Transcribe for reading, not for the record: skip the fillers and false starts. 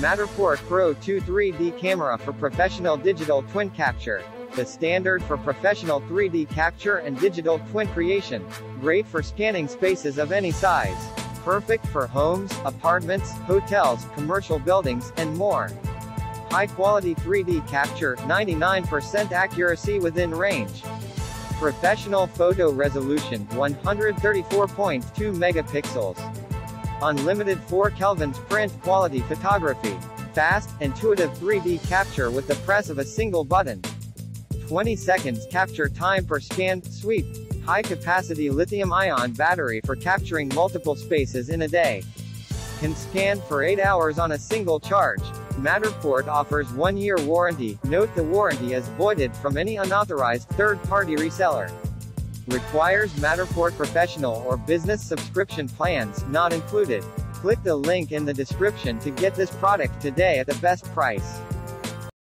Matterport Pro 2 3D camera for professional digital twin capture, the standard for professional 3D capture and digital twin creation. Great for scanning spaces of any size. Perfect for homes, apartments, hotels, commercial buildings, and more. High quality 3D capture, 99% accuracy within range. Professional photo resolution, 134.2 megapixels. Unlimited 4 Kelvins print quality photography. Fast, intuitive 3D capture with the press of a single button. 20 seconds capture time per scanned sweep. High-capacity lithium-ion battery for capturing multiple spaces in a day. Can scan for 8 hours on a single charge. Matterport offers 1-year warranty. Note the warranty is voided from any unauthorized third-party reseller. Requires Matterport Professional or Business subscription plans, not included. Click the link in the description to get this product today at the best price.